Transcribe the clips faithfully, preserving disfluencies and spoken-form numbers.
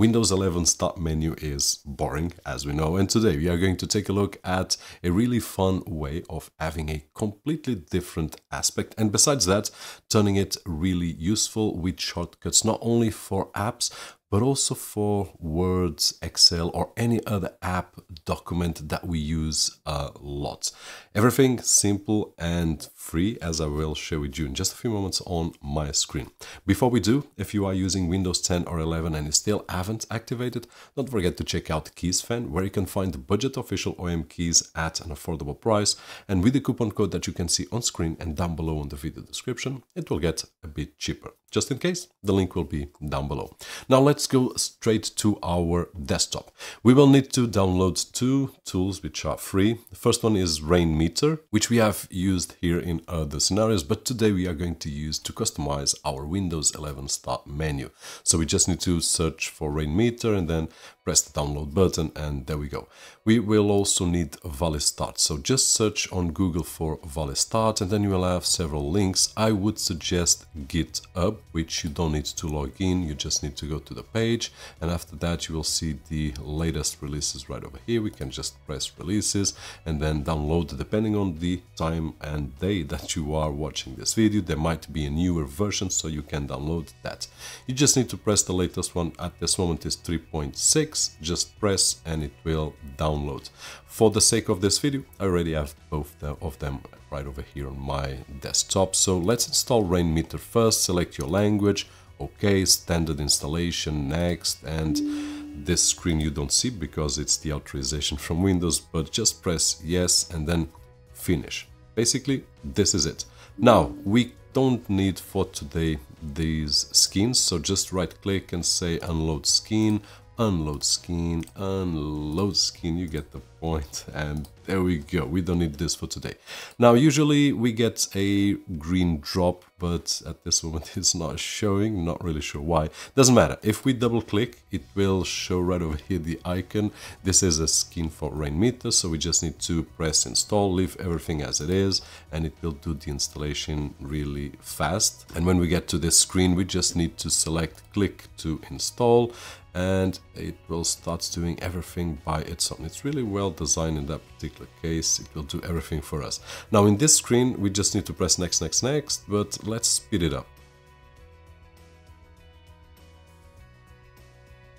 Windows eleven Start menu is boring, as we know, and today we are going to take a look at a really fun way of having a completely different aspect, and besides that, turning it really useful with shortcuts, not only for apps, but also for Word, Excel, or any other app document that we use a lot. Everything simple and free, as I will share with you in just a few moments on my screen. Before we do, if you are using Windows ten or eleven and you still haven't activated, don't forget to check out KeysFan, where you can find the budget official O E M keys at an affordable price. And with the coupon code that you can see on screen and down below in the video description, it will get a bit cheaper. Just in case, the link will be down below. Now let's go straight to our desktop. We will need to download two tools which are free. The first one is Rainmeter, which we have used here in other scenarios, but today we are going to use to customize our Windows eleven Start menu. So we just need to search for Rainmeter and then press the download button, and there we go. We will also need ValliStart, so just search on Google for ValliStart, and then you will have several links. I would suggest GitHub, which you don't need to log in, you just need to go to the page, and after that you will see the latest releases right over here. We can just press releases and then download. Depending on the time and day that you are watching this video, there might be a newer version, so you can download that. You just need to press the latest one. At this moment is three point six, just press and it will download. For the sake of this video, I already have both of them right over here on my desktop, so let's install Rainmeter first. Select your language, OK, standard installation, next, and this screen you don't see because it's the authorization from Windows, but just press yes and then finish. Basically, this is it. Now, we don't need for today these skins, so just right click and say unload skin, unload skin, unload skin, you get the point, and there we go. We don't need this for today. Now, usually we get a green drop, but at this moment it's not showing, not really sure why. Doesn't matter. If we double click, it will show right over here the icon. This is a skin for Rainmeter, so we just need to press install, leave everything as it is, and it will do the installation really fast. And when we get to this screen, we just need to select click to install, and it will start doing everything by its own. It's really well designed in that particular case. It will do everything for us. Now in this screen we just need to press next, next, next, but let's speed it up.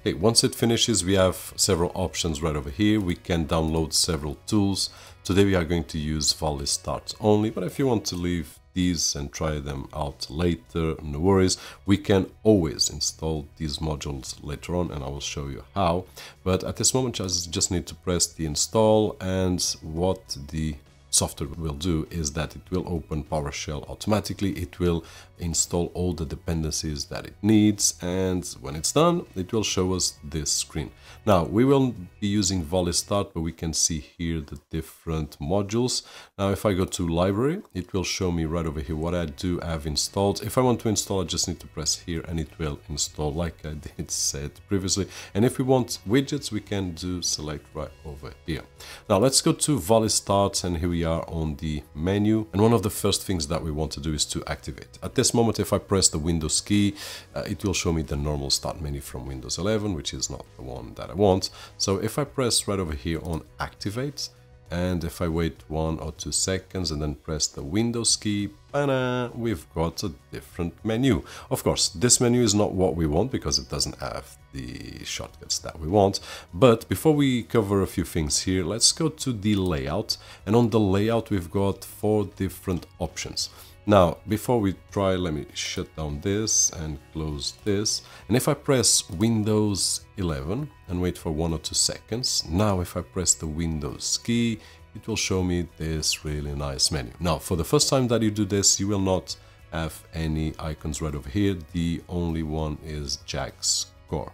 Okay, once it finishes, we have several options right over here. We can download several tools. Today we are going to use ValliStart only, but if you want to leave these and try them out later, no worries. We can always install these modules later on, and I will show you how, but at this moment I just need to press the install, and what the software will do is that it will open PowerShell automatically. It will install all the dependencies that it needs, and when it's done it will show us this screen. Now we will be using ValliStart, but we can see here the different modules. Now if I go to library, it will show me right over here what I do have installed. If I want to install, I just need to press here and it will install, like I did said previously. And if we want widgets, we can do select right over here. Now let's go to ValliStart, and here we are on the menu, and one of the first things that we want to do is to activate. At this moment, if I press the Windows key, uh, it will show me the normal start menu from Windows eleven, which is not the one that I want. So if I press right over here on activate, and if I wait one or two seconds and then press the Windows key, we've got a different menu. Of course, this menu is not what we want because it doesn't have the shortcuts that we want. But before we cover a few things here, let's go to the layout. And on the layout, we've got four different options. Now, before we try, let me shut down this and close this. And if I press Windows eleven and wait for one or two seconds, now if I press the Windows key, it will show me this really nice menu. Now, for the first time that you do this, you will not have any icons right over here. The only one is JAXCore.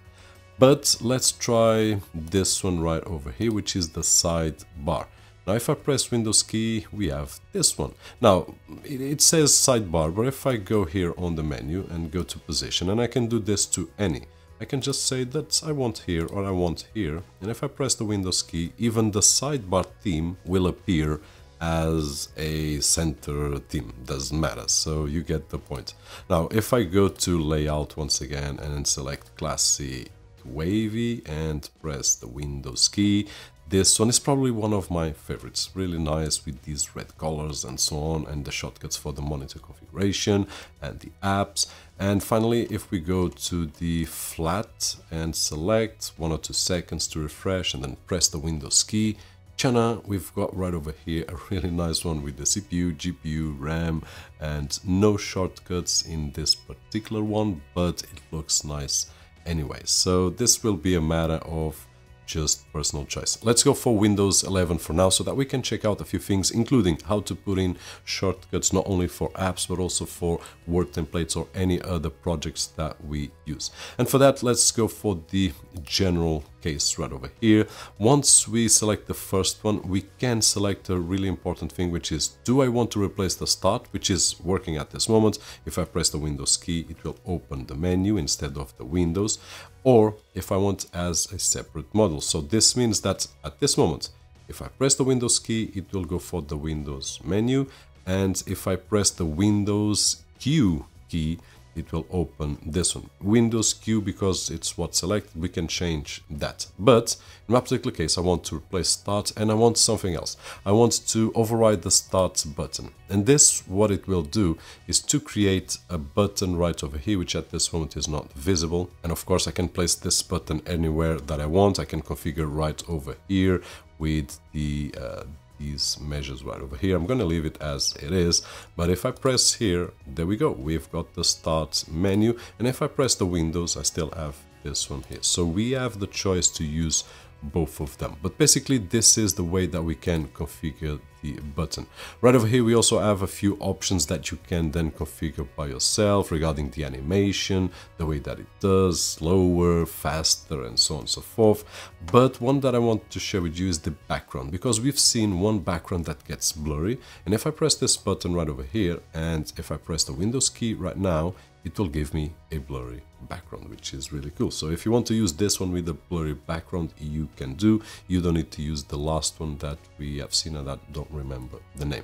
But let's try this one right over here, which is the sidebar. Now, if I press Windows key, we have this one. Now, it, it says sidebar, but if I go here on the menu and go to position, and I can do this to any. I can just say that I want here or I want here. And if I press the Windows key, even the sidebar theme will appear as a center theme. Doesn't matter, so you get the point. Now, if I go to layout once again and select classy wavy and press the Windows key. This one is probably one of my favorites, really nice with these red colors and so on, and the shortcuts for the monitor configuration and the apps. And finally, if we go to the flat and select one or two seconds to refresh and then press the Windows key, Chana, we've got right over here a really nice one with the C P U, G P U, RAM, and no shortcuts in this particular one, but it looks nice anyway. So this will be a matter of just personal choice. Let's go for Windows eleven for now so that we can check out a few things, including how to put in shortcuts not only for apps but also for Word templates or any other projects that we use. And for that, let's go for the general case right over here. Once we select the first one, we can select a really important thing, which is, do I want to replace the start, which is working at this moment? If I press the Windows key, it will open the menu instead of the windows, or if I want as a separate model. So this means that at this moment, if I press the Windows key, it will go for the Windows menu, and if I press the Windows Q key, it will open this one. Windows Q, because it's what's selected, we can change that. But in my particular case, I want to replace start and I want something else. I want to override the start button. And this, what it will do is to create a button right over here, which at this moment is not visible. And of course, I can place this button anywhere that I want. I can configure right over here with the uh, these measures right over here. I'm going to leave it as it is, but if I press here, there we go, we've got the start menu, and if I press the windows, I still have this one here. So we have the choice to use both of them, but basically this is the way that we can configure the button. Right over here we also have a few options that you can then configure by yourself regarding the animation, the way that it does, slower, faster, and so on and so forth. But one that I want to share with you is the background, because we've seen one background that gets blurry, and if I press this button right over here and if I press the Windows key right now, it will give me a blurry background, which is really cool. So if you want to use this one with a blurry background, you can do. You don't need to use the last one that we have seen and that I don't remember the name.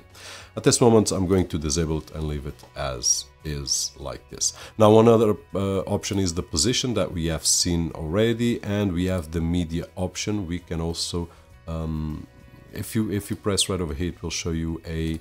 At this moment, I'm going to disable it and leave it as is like this. Now, one other uh, option is the position that we have seen already, and we have the media option. We can also, um, if you if you press right over here, it will show you a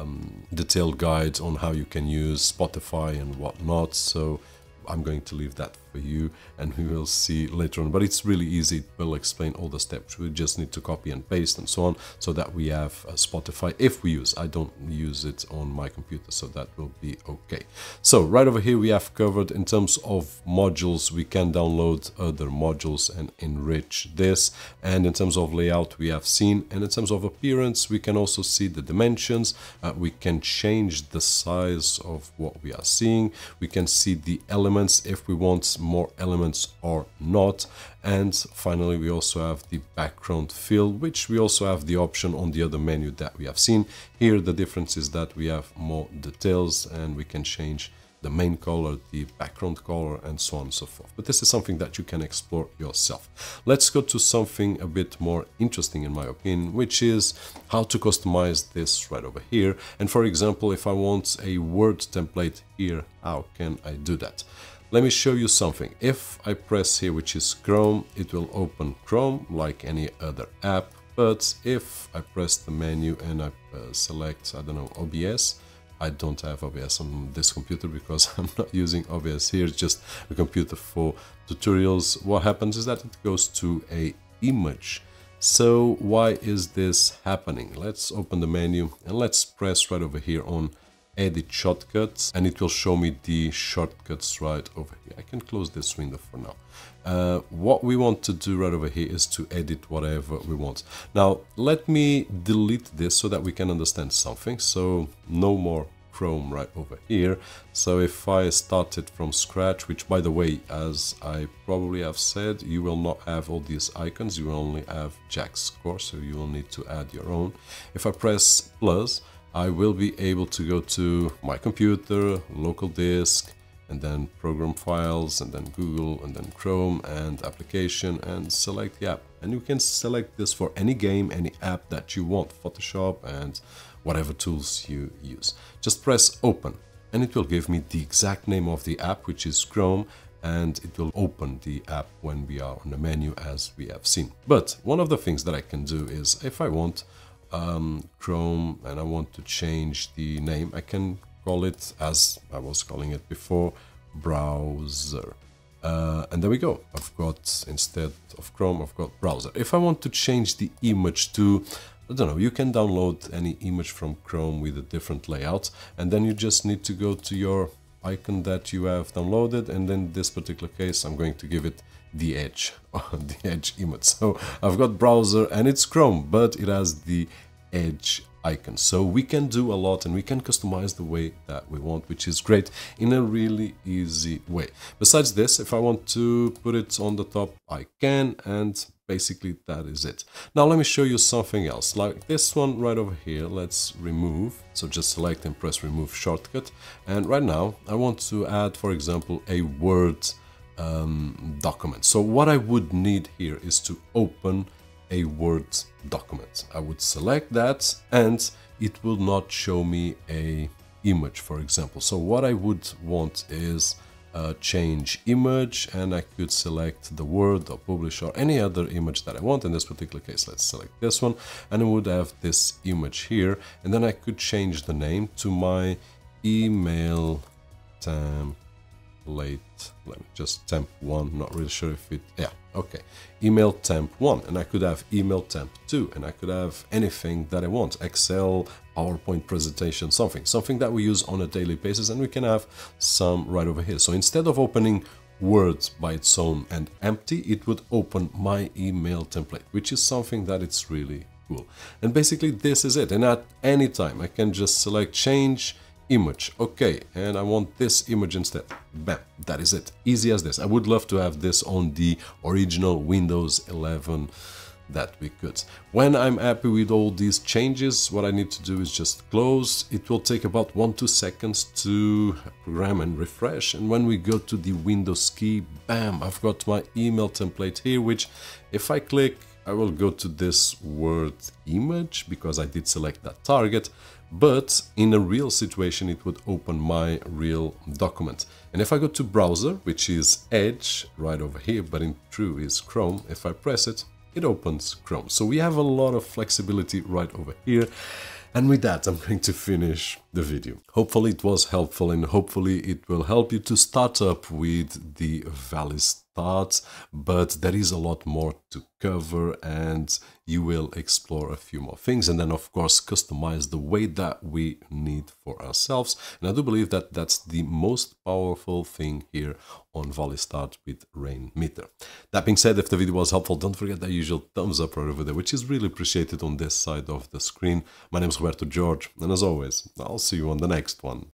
Um, detailed guides on how you can use Spotify and whatnot, so I'm going to leave that for you and we will see later on. But it's really easy, it will explain all the steps. We just need to copy and paste and so on, so that we have uh, Spotify if we use. I don't use it on my computer, so that will be okay. So right over here we have covered in terms of modules. We can download other modules and enrich this, and in terms of layout we have seen, and in terms of appearance we can also see the dimensions. Uh, we can change the size of what we are seeing, we can see the elements if we want more elements or not, and finally we also have the background field, which we also have the option on the other menu that we have seen. Here the difference is that we have more details and we can change the main color, the background color, and so on and so forth. But this is something that you can explore yourself. Let's go to something a bit more interesting in my opinion, which is how to customize this right over here. And for example, if I want a Word template here, how can I do that? Let me show you something. If I press here, which is Chrome, it will open Chrome like any other app. But if I press the menu and I uh, select, I don't know, O B S, I don't have O B S on this computer because I'm not using O B S here, it's just a computer for tutorials. What happens is that it goes to a image. So why is this happening? Let's open the menu and let's press right over here on edit shortcuts, and it will show me the shortcuts right over here. I can close this window for now. Uh, what we want to do right over here is to edit whatever we want. Now let me delete this so that we can understand something. So no more Chrome right over here. So if I start it from scratch, which by the way, as I probably have said, you will not have all these icons, you will only have JAXCore, so you will need to add your own. If I press plus, I will be able to go to my computer, local disk, and then program files, and then Google, and then Chrome, and application, and select the app. And you can select this for any game, any app that you want, Photoshop, and whatever tools you use. Just press open, and it will give me the exact name of the app, which is Chrome, and it will open the app when we are on the menu, as we have seen. But one of the things that I can do is, if I want um, Chrome and I want to change the name, I can call it, as I was calling it before, browser. Uh, and there we go. I've got, instead of Chrome, I've got browser. If I want to change the image to, I don't know, you can download any image from Chrome with a different layout, and then you just need to go to your icon that you have downloaded, and then in this particular case I'm going to give it the edge, the edge image. So I've got browser and it's Chrome, but it has the edge icon. So we can do a lot and we can customize the way that we want, which is great, in a really easy way. Besides this, if I want to put it on the top, I can, and basically that is it. Now let me show you something else, like this one right over here. Let's remove. So just select and press remove shortcut, and right now I want to add, for example, a Word um, document. So what I would need here is to open a Word document. I would select that and it will not show me a image, for example. So what I would want is uh, change image, and I could select the Word or Publish or any other image that I want. In this particular case, let's select this one, and I would have this image here, and then I could change the name to my email template. Let me just temp one, not really sure if it, yeah, okay, email temp one, and I could have email temp two, and I could have anything that I want, Excel, PowerPoint presentation, something, something that we use on a daily basis, and we can have some right over here. So instead of opening Word by its own and empty, it would open my email template, which is something that it's really cool. And basically this is it, and at any time I can just select change image, okay, and I want this image instead. Bam, that is it. Easy as this. I would love to have this on the original Windows eleven that we could. When I'm happy with all these changes, what I need to do is just close. It will take about one, two seconds to program and refresh. And when we go to the Windows key, bam, I've got my email template here, which if I click, I will go to this Word image because I did select that target. But in a real situation, it would open my real document. And if I go to browser, which is Edge right over here, but in true is Chrome, if I press it, it opens Chrome. So we have a lot of flexibility right over here. And with that, I'm going to finish the video. Hopefully it was helpful, and hopefully it will help you to start up with the ValliStart, but there is a lot more to cover, and you will explore a few more things, and then of course customize the way that we need for ourselves. And I do believe that that's the most powerful thing here on ValliStart with Rainmeter. That being said, if the video was helpful, don't forget the usual thumbs up right over there, which is really appreciated on this side of the screen. My name is Roberto George, and as always, I'll see you on the next one.